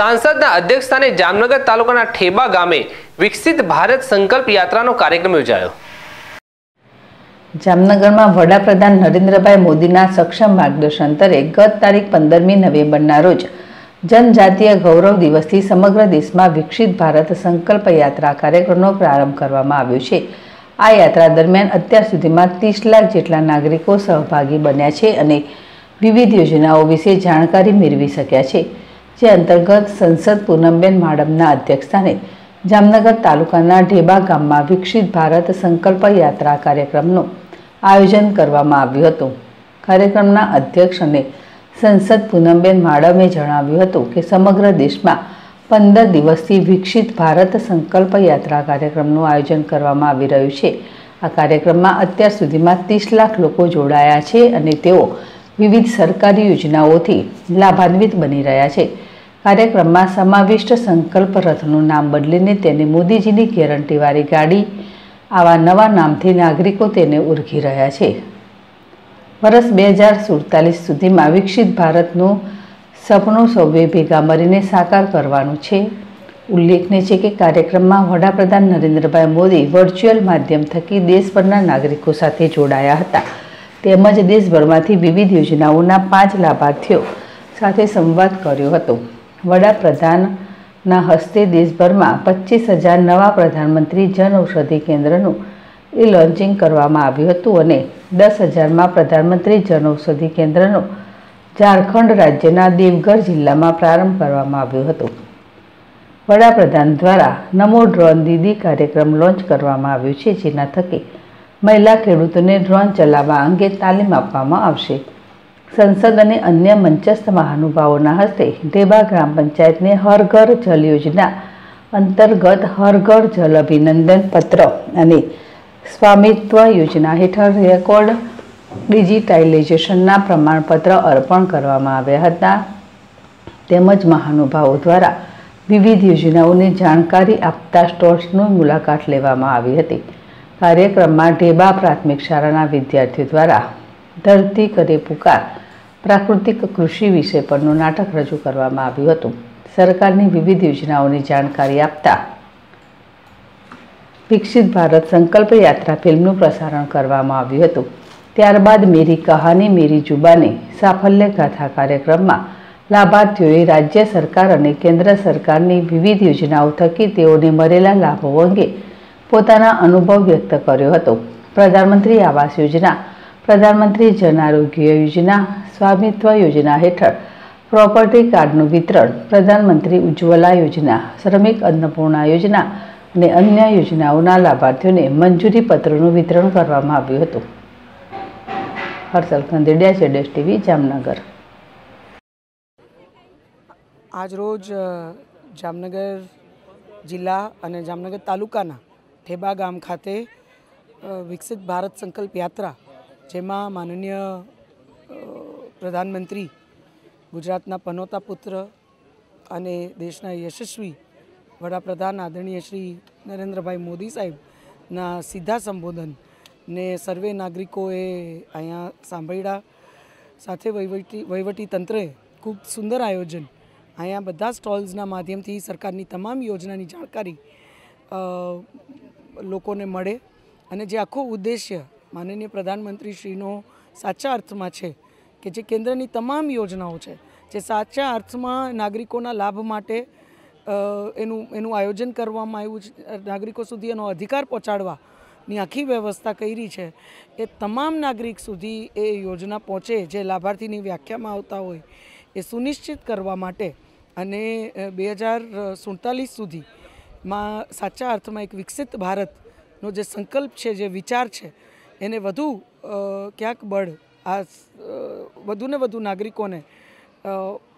सांसद अध्यक्ष स्थाने जामनगर तालुकाना ठेबा गामे विकसित भारत संकल्प यात्रानो कार्यक्रम योजायो। जामनगर में वडाप्रधान नरेन्द्रभाई मोदीना सक्षम मार्गदर्शन तले गत तारीख 15 नवेम्बरना रोज जनजातीय गौरव दिवसथी समग्र देश में विकसित भारत संकल्प यात्रा कार्यक्रमनो प्रारंभ करवामां आव्यो छे। आ यात्रा दरमियान अत्यार सुधीमां 30 लाख जेटला नागरिको सहभागी बन्या छे अने विविध योजनाओं विषे जानकारी मेळवी शक्या छे। जे अंतर्गत संसद पूनमबेन माडमना अध्यक्षस्थाने जामनगर तालुकाना ढेबा गाममां विकसित भारत संकल्प यात्रा कार्यक्रमनुं आयोजन करवामां आव्युं हतुं। कार्यक्रमना अध्यक्ष अने संसद पूनमबेन माडमे जणाव्युं हतुं के समग्र देशमां 15 दिवसथी विकसित भारत संकल्प यात्रा कार्यक्रमनुं आयोजन करवामां आवी रह्युं छे। आ कार्यक्रममां अत्यार सुधीमां 30 लाख लोको जोडाया छे अने तेओ विविध सरकारी योजनाओथी लाभान्वित बनी रह्या छे। कार्यक्रम में समाविष्ट संकल्प रथनु नाम बदलीने तेने मोदीजीनी गेरंटीवारी गाड़ी आवा नवा नामथी नागरिको तेने ओळखी रह्या छे। वर्ष 2047 सुधीमां विकसित भारतनुं सपनुं सौए भेगा मळीने साकार करवानुं छे। उल्लेखनीय छे के कार्यक्रम में वडाप्रधान नरेन्द्रभाई मोदी वर्च्युअल माध्यम थकी देशभरना नागरिको साथे जोडाया हता। તેમજ દેશભરમાંથી વિવિધ યોજનાઓના 5 લાભાર્થીઓ સાથે સંવાદ કર્યો હતો। વડાપ્રધાનના હસ્તે દેશભરમાં 25,000 નવા પ્રધાનમંત્રી જન ઔષધિ કેન્દ્રનું એ લોન્ચિંગ કરવામાં આવ્યું હતું અને 10,000માં પ્રધાનમંત્રી જન ઔષધિ કેન્દ્રનો ઝારખંડ રાજ્યના દેવગઢ જિલ્લામાં પ્રારંભ કરવામાં આવ્યો હતો। વડાપ્રધાન દ્વારા નમો ડ્રોન દીદી કાર્યક્રમ લોન્ચ કરવામાં આવ્યો છે, જેના થકી महिला खेडूतोने ड्रोन चलावा अंगे तालीम आपवामां आवशे। संसद अने अन्य मंचस्थ महानुभावोना हस्ते ढेबा ग्राम पंचायतने हर घर जल योजना अंतर्गत हर घर जल अभिनंदन पत्र अने स्वामित्व योजना हेठळ रेकॉर्ड डिजिटाइलाइजेशनना प्रमाणपत्र अर्पण करवामां आव्या हता। तेमज महानुभावो द्वारा विविध योजनाओने जाणकारी आपता स्टोल्सनी मुलाकात लेवामां आवी हती। कार्यक्रम में ढेबा प्राथमिक शाला विद्यार्थी द्वारा धरती करे पुकार प्राकृतिक कृषि विषय पर नाटक रजू करवामां आव्युं हतुं। सरकारनी विविध योजनाओनी जानकारी आपता विकसित भारत संकल्प यात्रा फिल्मनुं प्रसारण करवामां आव्युं हतुं। त्यारबाद मेरी कहानी मेरी जुबानी साफल्य गाथा कार्यक्रम में लाभार्थीओए राज्य सरकार अने केन्द्र सरकारनी विविध योजनाओ थकी तेओने मळेला लाभो अंगे પોતાના અનુભવ વ્યક્ત કર્યો હતો। પ્રધાનમંત્રી આવાસ યોજના, પ્રધાનમંત્રી જન આરોગ્ય યોજના, સ્વામિત્વ યોજના હેઠળ પ્રોપર્ટી કાર્ડનું વિતરણ, પ્રધાનમંત્રી ઉજ્જવલા યોજના, શ્રમિક અન્નપૂર્ણા યોજના અને અન્ય યોજનાઓના લાભાર્થીઓને મંજૂરી પત્રોનું વિતરણ કરવામાં આવ્યું હતું। Harshal Khandediya, ZS TV, Jamnagar. આજરોજ જામનગર જિલ્લા અને જામનગર તાલુકાના ठेबा गाम खाते विकसित भारत संकल्प यात्रा जेमा माननीय प्रधानमंत्री गुजरातना पनोता पुत्र अने देशना यशस्वी वडाप्रधान आदरणीय श्री नरेन्द्रभाई मोदी साहेबना सीधा संबोधन ने सर्वे नागरिकोए अहींया सांभळ्या। साथे वहीवटी तंत्रे खूब सुंदर आयोजन अहींया बधा स्टॉल्सना माध्यमथी सरकारनी तमाम योजनानी जानकारी लोकोने मळे अने जे आखो उद्देश्य माननीय प्रधानमंत्री श्रीनो साचा अर्थमां छे के जे केंद्रनी तमाम योजनाओ छे जे साचा अर्थमां नागरिकोना लाभ माटे एनुं आयोजन करवामां आव्युं छे। नागरिको सुधी एनो अधिकार पहोंचाडवानी आखी व्यवस्था करी छे ए तमाम नागरिक सुधी ए योजना पहोंचे जे लाभार्थीनी व्याख्यामां आवता होय ए सुनिश्चित करवा माटे अने 2047 सुधी માં સાચા અર્થમાં એક વિકસિત ભારતનો જે સંકલ્પ છે, જે વિચાર છે એને વધુ ક્યાંક બળ આ વધુને વધુ નાગરિકોને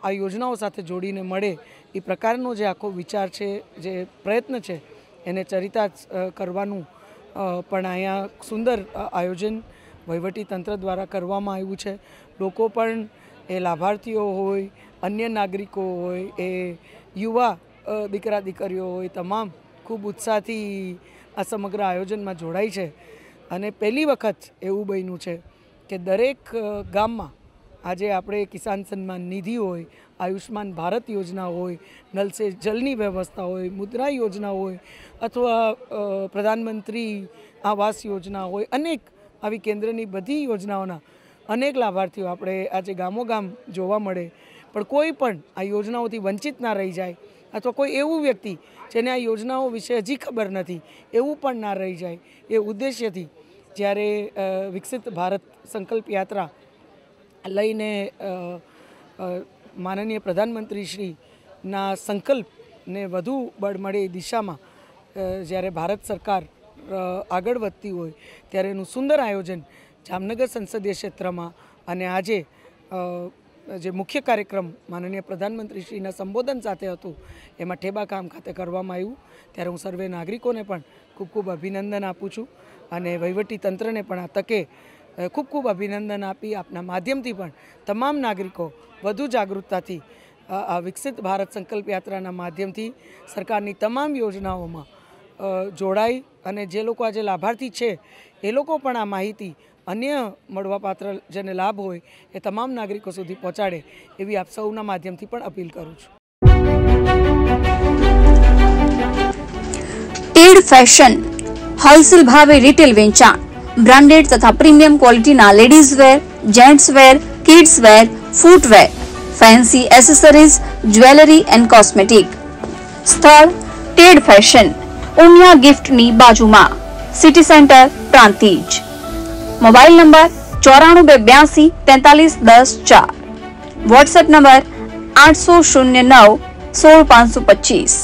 આ યોજનાઓ સાથે જોડીને મળે એ પ્રકારનો જે આખો વિચાર છે, જે પ્રયત્ન છે એને ચરિતાર્થ કરવાનું પણ અહીંયા સુંદર આયોજન વહીવટીતંત્ર દ્વારા કરવામાં આવ્યું છે। લોકો પણ એ લાભાર્થીઓ હોય, અન્ય નાગરિકો હોય, એ યુવા दीकरा दीकरीओ होय तमाम खूब उत्साहथी आ समग्र आयोजन में जोड़ाई है। अने पहली वखत एवुं बन्युं छे के दरेक गाम में આજે આપણે કિસાન સન્માન નિધિ હોય, આયુષ્માન ભારત યોજના હોય, નલ સે જલની વ્યવસ્થા હોય, મુદ્રા યોજના હોય અથવા પ્રધાનમંત્રી આવાસ યોજના હોય, અનેક આવી કેન્દ્રની બધી યોજનાઓના અનેક લાભાર્થીઓ આપણે આજે ગામોગામ જોવા મળે, પણ કોઈ પણ આ યોજનાઓથી વંચિત ના રહી જાય અથવા કોઈ એવું વ્યક્તિ જેને આ યોજનાઓ વિશે હજી ખબર નથી એવું પણ ના રહી જાય એ ઉદ્દેશ્યથી જ્યારે વિકસિત ભારત સંકલ્પ યાત્રા લઈને માનનીય પ્રધાનમંત્રીશ્રીના સંકલ્પને વધુ બળ મળે દિશામાં જ્યારે ભારત સરકાર આગળ વધતી હોય ત્યારે એનું સુંદર આયોજન જામનગર સંસદીય ક્ષેત્રમાં અને આજે જે મુખ્ય કાર્યક્રમ માનનીય પ્રધાનમંત્રીશ્રીના સંબોધન સાથે હતું એમાં ઠેબા ગામ ખાતે કરવામાં આવ્યું ત્યારે હું સર્વે નાગરિકોને પણ ખૂબ ખૂબ અભિનંદન આપું છું અને વહીવટીતંત્રને પણ આ તકે ખૂબ ખૂબ અભિનંદન આપી આપના માધ્યમથી પણ તમામ નાગરિકો વધુ જાગૃતતાથી આ વિકસિત ભારત સંકલ્પ યાત્રાના માધ્યમથી સરકારની તમામ યોજનાઓમાં જોડાઈ અને જે લોકો આજે લાભાર્થી છે એ લોકો પણ આ માહિતી અન્ય મળવાપાત્ર જેને લાભ હોય એ તમામ નાગરિકો સુધી પહોંચાડે એવી આપ સૌના માધ્યમથી પણ અપીલ કરું છું। ટેડ ફેશન હોલસેલ ભાવે રિટેલ વેચાણ, ब्रांडेड तथा प्रीमियम क्वॉलिटी ना ladies wear, gents wear, kids wear, footwear, fancy accessories, jewellery and cosmetic. स्थल टेड फैशन उमिया गिफ्ट नी बाजुमा, city centre Prantij. Mobile number 9482 4310 4। WhatsApp number 8009 16525।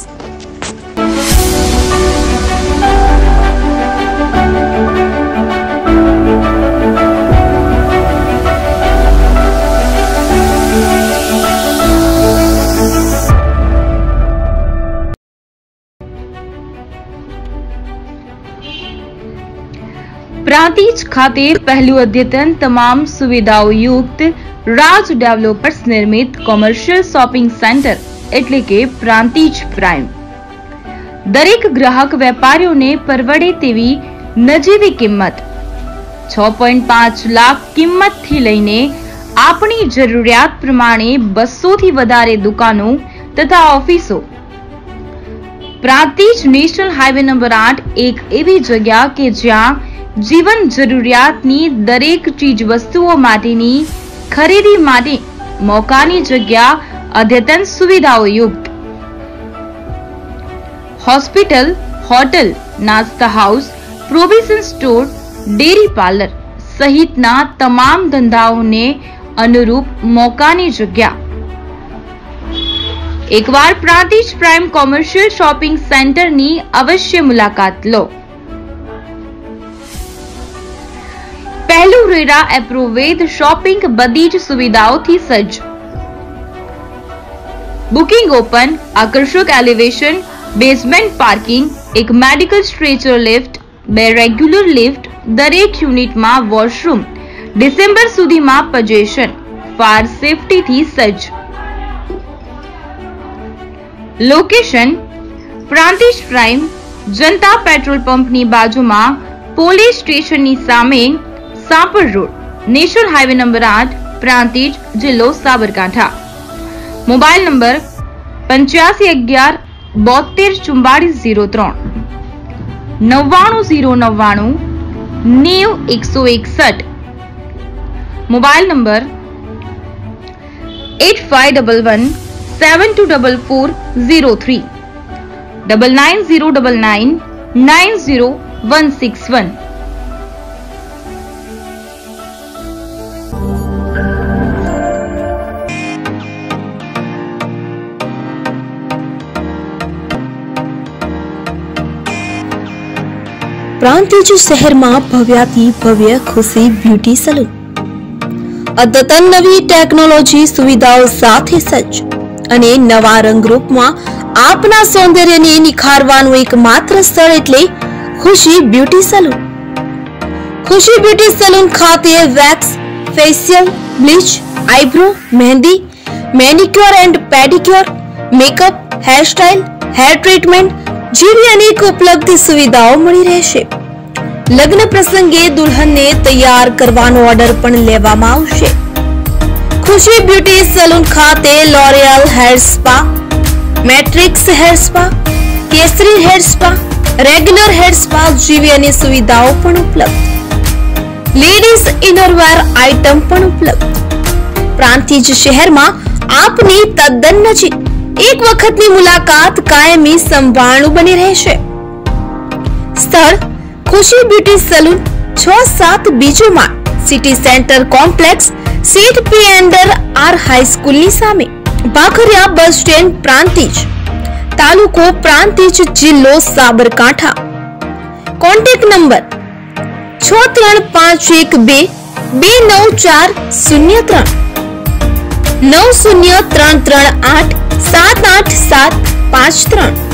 Prantij खाते पहलू अद्यतन तमाम सुविधाओं युक्त राज डेवलपर्स निर्मित कोमर्शियल शॉपिंग सेंटर एटले के प्रांतिज प्राइम। दरेक ग्राहक वेपारीओ ने परवड़े तेवी नजीवी किंमत 6.5 लाख किंमत थी लईने आपनी जरूरियात प्रमाणे 200 थी वधारे दुकानों तथा ऑफिसों। प्रांतिज नेशनल हाईवे नंबर 8 एक एवी जगह के ज्यां जीवन जरूरियातनी दरेक चीज वस्तुओं माटेनी खरीदी माटे मौकानी जगह अद्यतन सुविधाओं युक्त। हॉस्पिटल, होटल, नास्ता house, provision store, dairy parlour सहित ना तमाम धंधाओं ने अनुरूप मौकानी जगह। एक बार Prantij prime commercial shopping centre नी अवश्य मुलाकात लो। पहलू रेरा एप्रोवेद शॉपिंग बदीज सुविधाओं थी सज्ज। बुकिंग ओपन, आकर्षक एलिवेशन, बेसमेंट पार्किंग, एक मेडिकल स्ट्रेचर लिफ्ट, बे रेग्युलर लिफ्ट, दरेक यूनिट में वॉशरूम, डिसेम्बर सुधी में पजेशन, फायर सेफ्टी थी सज्ज। लोकेशन प्रांतिज प्राइम जनता पेट्रोल पंप नी बाजू में पोलिस स्टेशन नी सामे Sampar road, national highway number 8, Prantij, जिल्लो Sabarkantha. Mobile number 8511 724403, 9909 90161। Mobile number 8511 724403, 9909 90161। Prantij शहर में भव्याति भव्य खुशी ब्यूटी सलून अद्यतन नवी टेक्नोलॉजी सुविधाओं साथे सज्ज अने नवा रंगरूप में आपना सौंदर्यने निखारवानुं एकमात्र स्थळ एटले Khushi beauty salon. Khushi beauty salon खाते wax, facial, bleach, eyebrow, mehndi, manicure and pedicure, makeup, hair style, hair treatment जीवी अनेक उपलब्ध सुविधाओं मिली रहेशे। लग्न प्रसंगे दुल्हन ने तैयार करवानो ऑर्डर पण लेवामां आवशे। खुशी ब्यूटी सलून खाते L'Oreal hair spa, Matrix hair spa, Kesari hair spa, regular hair spa जीवी अन्य सुविधाओं पर उपलब्ध। लेडीज इनरवेर आइटम पर उपलब्ध। प्रांतिज शहर में आपनी तद्दन नजीक एक वखतनी मुलाकात कायमी संभाळणुं बनी रहेशे। स्थळ खुशी ब्यूटी सलून 6-7 बीजो माळ सिटी सेंटर कॉम्प्लेक्स सीट पी अंडर आर हाई स्कूल नी सामे बाखरिया बस स्टैंड प्रांतिज तालुको प्रांतिज जिल्लो साबरकांठा। Contact number 6351229403 9033878753।